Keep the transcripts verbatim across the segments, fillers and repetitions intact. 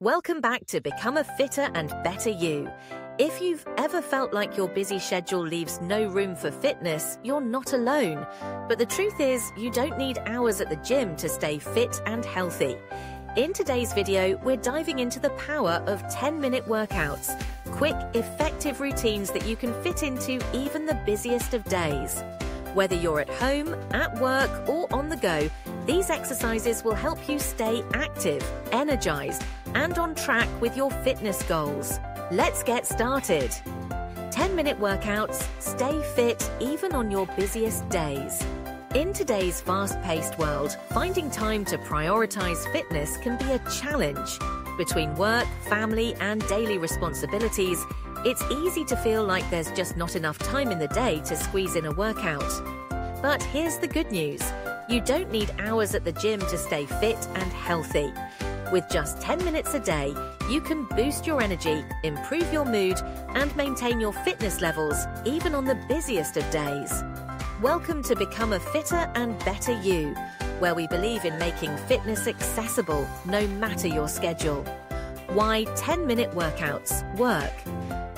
Welcome back to Become a Fitter and Better You. If you've ever felt like your busy schedule leaves no room for fitness, you're not alone. But the truth is, you don't need hours at the gym to stay fit and healthy. In today's video, we're diving into the power of ten-minute workouts, quick, effective routines that you can fit into even the busiest of days. Whether you're at home, at work, or on the go, these exercises will help you stay active, energized, and on track with your fitness goals. Let's get started. ten-minute workouts, stay fit even on your busiest days. In today's fast-paced world, finding time to prioritize fitness can be a challenge. Between work, family, and daily responsibilities, it's easy to feel like there's just not enough time in the day to squeeze in a workout. But here's the good news. You don't need hours at the gym to stay fit and healthy. With just ten minutes a day, you can boost your energy, improve your mood, and maintain your fitness levels, even on the busiest of days. Welcome to Become a Fitter and Better You, where we believe in making fitness accessible, no matter your schedule. Why ten-minute workouts work.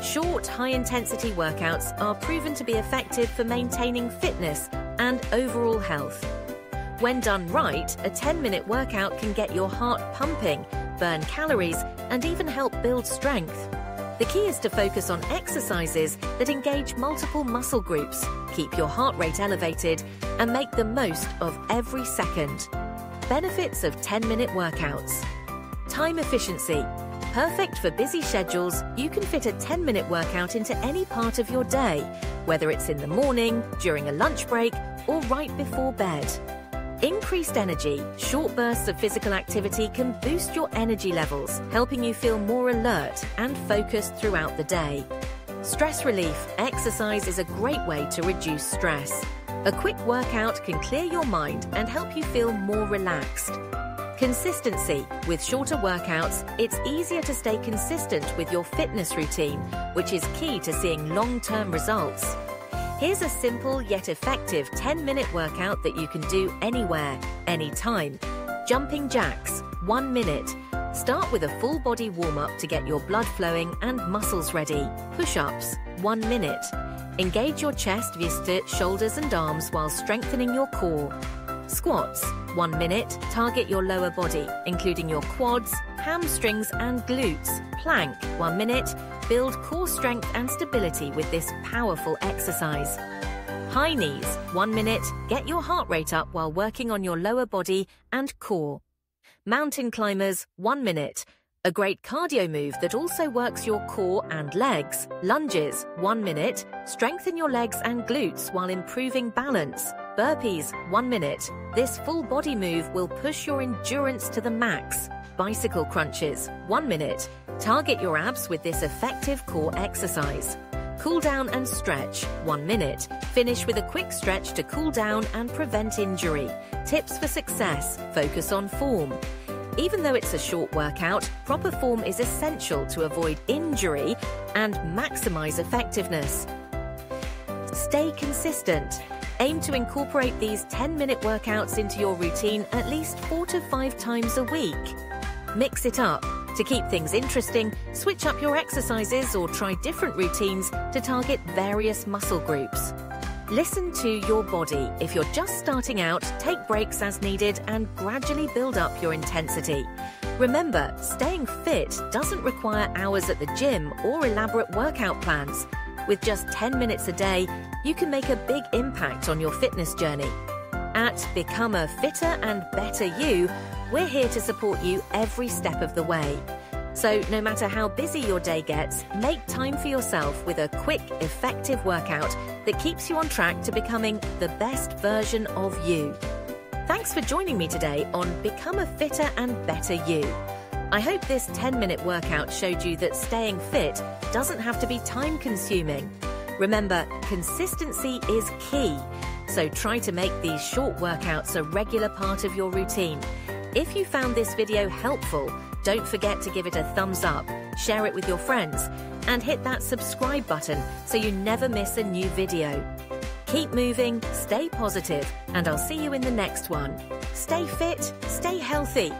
Short, high-intensity workouts are proven to be effective for maintaining fitness and overall health. When done right, a ten-minute workout can get your heart pumping, burn calories, and even help build strength. The key is to focus on exercises that engage multiple muscle groups, keep your heart rate elevated, and make the most of every second. Benefits of ten-minute workouts. Time efficiency. Perfect for busy schedules, you can fit a ten-minute workout into any part of your day, whether it's in the morning, during a lunch break, or right before bed. Increased energy. Short bursts of physical activity can boost your energy levels, helping you feel more alert and focused throughout the day. Stress relief. Exercise is a great way to reduce stress. A quick workout can clear your mind and help you feel more relaxed. Consistency. With shorter workouts, it's easier to stay consistent with your fitness routine, which is key to seeing long-term results. Here's a simple yet effective ten-minute workout that you can do anywhere, anytime. Jumping jacks, one minute. Start with a full-body warm-up to get your blood flowing and muscles ready. Push-ups, one minute. Engage your chest, vista, shoulders and arms while strengthening your core. Squats, one minute. Target your lower body, including your quads, hamstrings and glutes. Plank, one minute. Build core strength and stability with this powerful exercise. High knees, one minute. Get your heart rate up while working on your lower body and core. Mountain climbers, one minute. A great cardio move that also works your core and legs. Lunges, one minute. Strengthen your legs and glutes while improving balance. Burpees, one minute. This full body move will push your endurance to the max. Bicycle crunches, one minute. Target your abs with this effective core exercise. Cool down and stretch, one minute. Finish with a quick stretch to cool down and prevent injury. Tips for success, focus on form. Even though it's a short workout, proper form is essential to avoid injury and maximize effectiveness. Stay consistent. Aim to incorporate these ten-minute workouts into your routine at least four to five times a week. Mix it up. To keep things interesting, switch up your exercises or try different routines to target various muscle groups. Listen to your body. If you're just starting out, take breaks as needed and gradually build up your intensity. Remember, staying fit doesn't require hours at the gym or elaborate workout plans. With just ten minutes a day, you can make a big impact on your fitness journey. At Become a Fitter and Better You, we're here to support you every step of the way. So no matter how busy your day gets, make time for yourself with a quick, effective workout that keeps you on track to becoming the best version of you. Thanks for joining me today on Become a Fitter and Better You. I hope this ten-minute workout showed you that staying fit doesn't have to be time-consuming. Remember, consistency is key, so try to make these short workouts a regular part of your routine. If you found this video helpful, don't forget to give it a thumbs up, share it with your friends, and hit that subscribe button so you never miss a new video. Keep moving, stay positive, and I'll see you in the next one. Stay fit, stay healthy,